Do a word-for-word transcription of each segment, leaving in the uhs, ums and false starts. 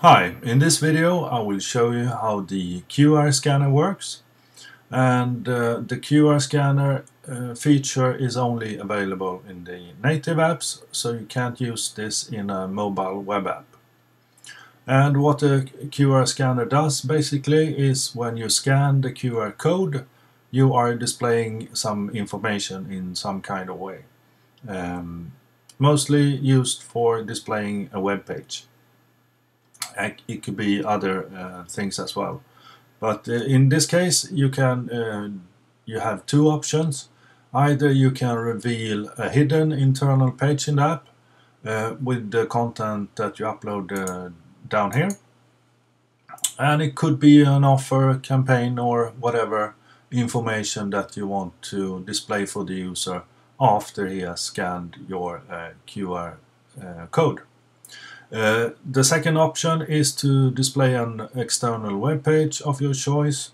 Hi, in this video I will show you how the Q R scanner works, and uh, the Q R scanner uh, feature is only available in the native apps, so you can't use this in a mobile web app. And what a Q R scanner does basically is when you scan the Q R code, you are displaying some information in some kind of way, um, mostly used for displaying a web page. It could be other uh, things as well, but uh, in this case you can uh, you have two options. Either you can reveal a hidden internal page in the app uh, with the content that you upload uh, down here, and it could be an offer, campaign, or whatever information that you want to display for the user after he has scanned your uh, Q R uh, code. Uh, the second option is to display an external web page of your choice,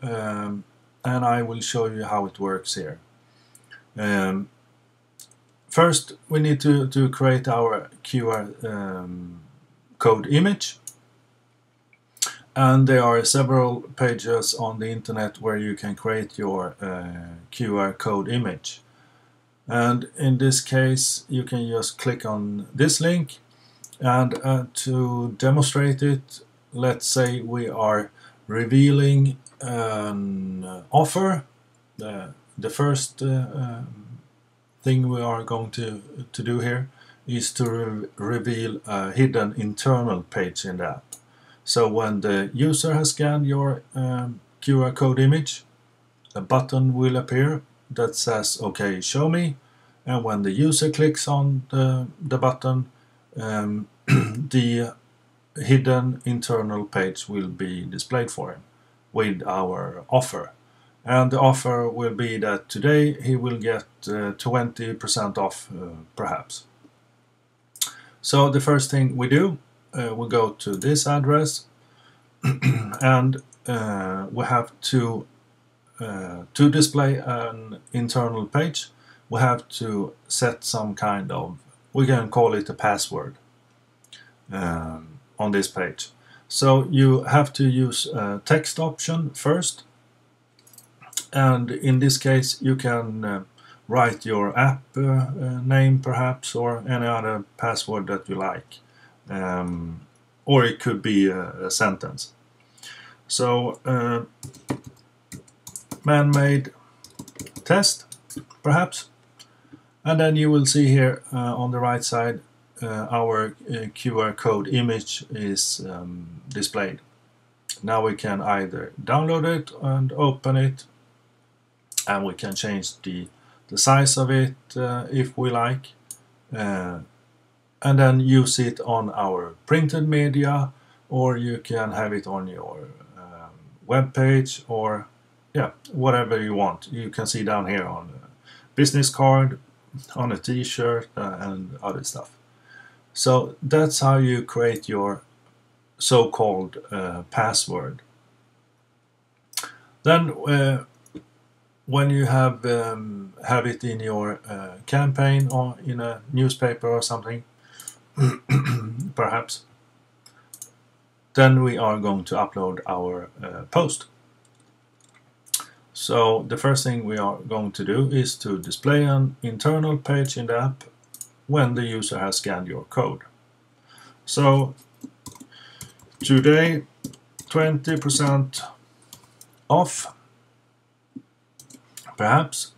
um, and I will show you how it works here. Um, first we need to, to create our Q R um, code image, and there are several pages on the internet where you can create your uh, Q R code image, and in this case you can just click on this link. And uh, to demonstrate it, let's say we are revealing an offer. Uh, the first uh, um, thing we are going to, to do here is to re reveal a hidden internal page in the app. So when the user has scanned your um, Q R code image, a button will appear that says, "OK, show me." And when the user clicks on the, the button, Um, the hidden internal page will be displayed for him with our offer, and the offer will be that today he will get uh, twenty percent off uh, perhaps. So the first thing we do, uh, we go to this address and uh, we have to uh, to display an internal page, we have to set some kind of, we can call it a password um, on this page. So you have to use a text option first, and in this case you can uh, write your app uh, uh, name perhaps, or any other password that you like, um, or it could be a, a sentence. So uh, man-made test perhaps. And then you will see here uh, on the right side uh, our uh, Q R code image is um, displayed. Now we can either download it and open it, and we can change the, the size of it uh, if we like, uh, and then use it on our printed media, or you can have it on your um, web page, or yeah, whatever you want. You can see down here on a business card, on a t-shirt, uh, and other stuff. So that's how you create your so-called uh, password. Then uh, when you have um, have it in your uh, campaign or in a newspaper or something perhaps, then we are going to upload our uh, post. So the first thing we are going to do is to display an internal page in the app when the user has scanned your code. So today twenty percent off perhaps,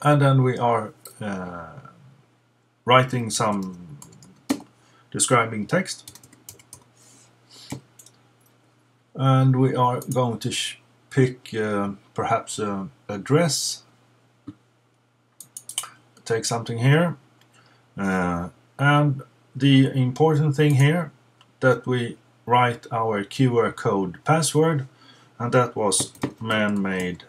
and then we are uh, writing some describing text, and we are going to sh pick uh, perhaps a, a dress, take something here, uh, and the important thing here that we write our Q R code password, and that was man-made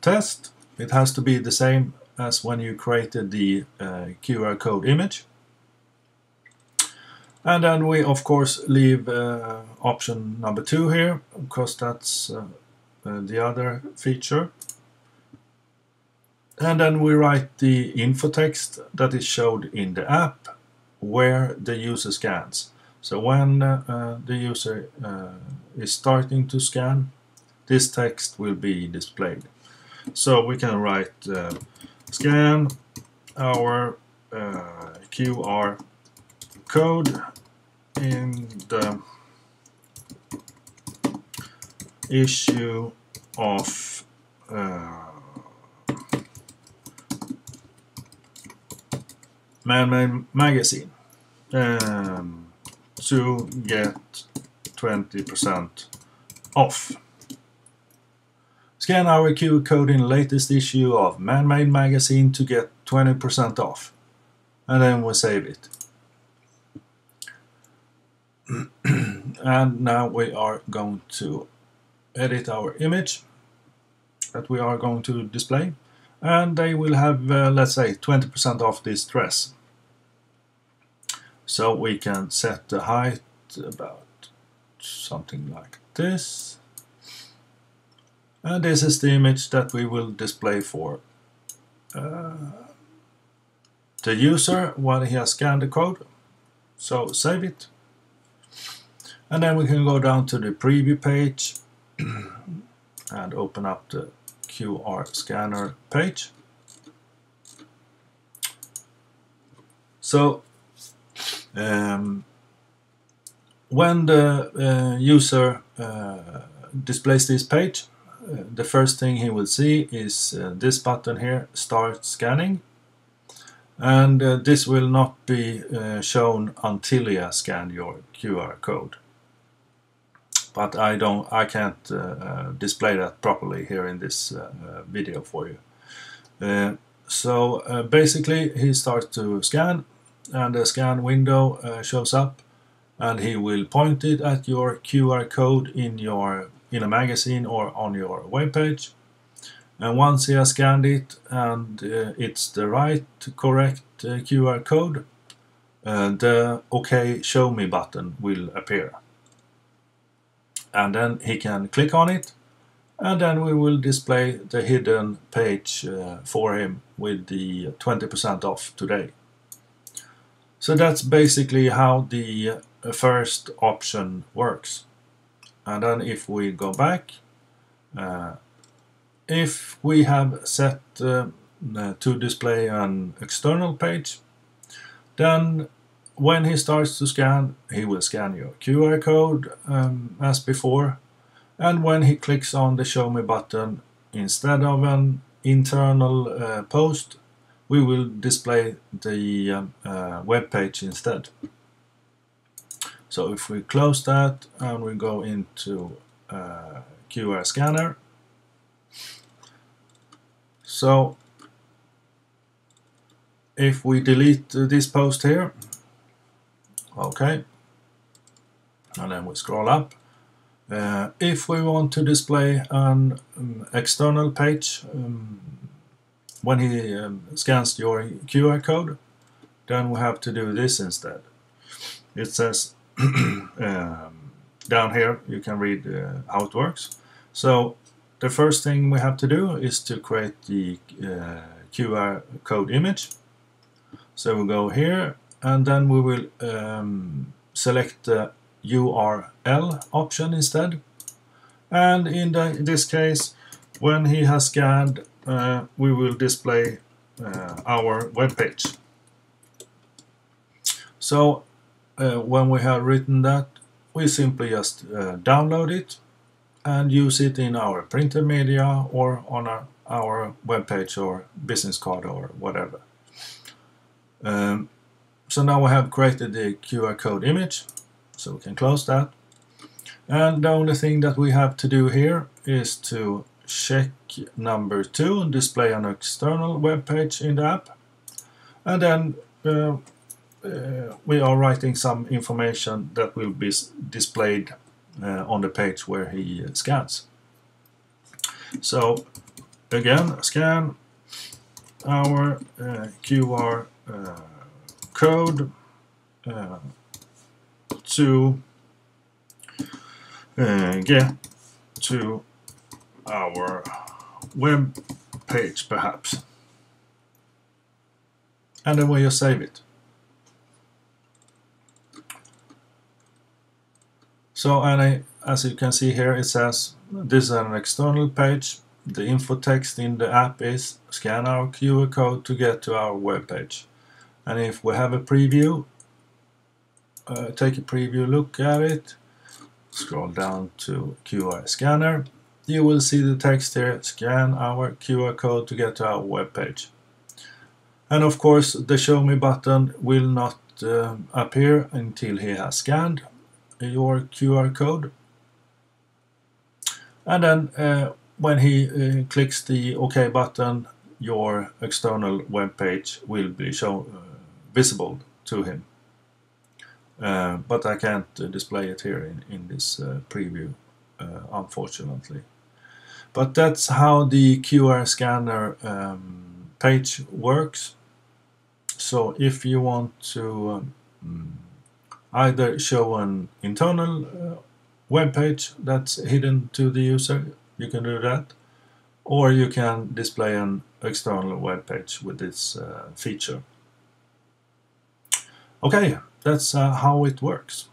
test. It has to be the same as when you created the uh, Q R code image. And then we of course leave uh, option number two here, because that's uh, uh, the other feature. And then we write the info text that is showed in the app where the user scans. So when uh, the user uh, is starting to scan, this text will be displayed. So we can write uh, scan our uh, Q R code in the issue of uh, Man-Made Magazine um, to get twenty percent off. Scan our Q R code in latest issue of Man-Made Magazine to get twenty percent off, and then we save it. And now we are going to edit our image that we are going to display, and they will have uh, let's say twenty percent off this dress. So we can set the height about something like this, and this is the image that we will display for uh, the user when he has scanned the code. So save it, and then we can go down to the preview page and open up the Q R scanner page. So um, when the uh, user uh, displays this page, uh, the first thing he will see is uh, this button here, start scanning, and uh, this will not be uh, shown until you scan your Q R code. But I don't, I can't uh, uh, display that properly here in this uh, uh, video for you. Uh, so uh, basically, he starts to scan, and the scan window uh, shows up, and he will point it at your Q R code in your in a magazine or on your web page. And once he has scanned it, and uh, it's the right correct uh, Q R code, uh, the OK Show Me button will appear. And then he can click on it, and then we will display the hidden page uh, for him with the twenty percent off today. So that's basically how the first option works. And then if we go back, uh, if we have set uh, to display an external page, then when he starts to scan, he will scan your Q R code um, as before, and when he clicks on the Show Me button, instead of an internal uh, post, we will display the um, uh, web page instead. So if we close that and we go into uh, Q R scanner, so if we delete this post here, okay, and then we scroll up. Uh, if we want to display an um, external page um, when he um, scans your Q R code, then we have to do this instead. It says um, down here, you can read uh, how it works. So the first thing we have to do is to create the uh, Q R code image. So we go here, and then we will um, select the U R L option instead, and in, the, in this case, when he has scanned, uh, we will display uh, our web page. So uh, when we have written that, we simply just uh, download it and use it in our printed media or on our, our web page or business card or whatever. Um, So now we have created the Q R code image, so we can close that. And the only thing that we have to do here is to check number two and display an external web page in the app. And then uh, uh, we are writing some information that will be displayed uh, on the page where he uh, scans. So again, scan our uh, Q R uh, code uh, to uh, get to our web page perhaps, and then we just save it. So, and I, as you can see here, it says this is an external page. The info text in the app is scan our Q R code to get to our web page. And if we have a preview, uh, take a preview look at it, scroll down to Q R scanner, you will see the text here, scan our Q R code to get to our web page. And of course the show me button will not uh, appear until he has scanned your Q R code. And then uh, when he uh, clicks the OK button, your external web page will be show, uh, visible to him. Uh, but I can't uh, display it here in, in this uh, preview, uh, unfortunately. But that's how the Q R scanner um, page works. So if you want to um, either show an internal uh, web page that's hidden to the user, you can do that, or you can display an external web page with this uh, feature. Okay, that's uh, how it works.